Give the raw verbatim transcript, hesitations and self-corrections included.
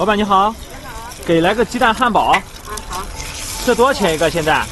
老板你好，给来个鸡蛋汉堡。啊好。这多少钱一个现在？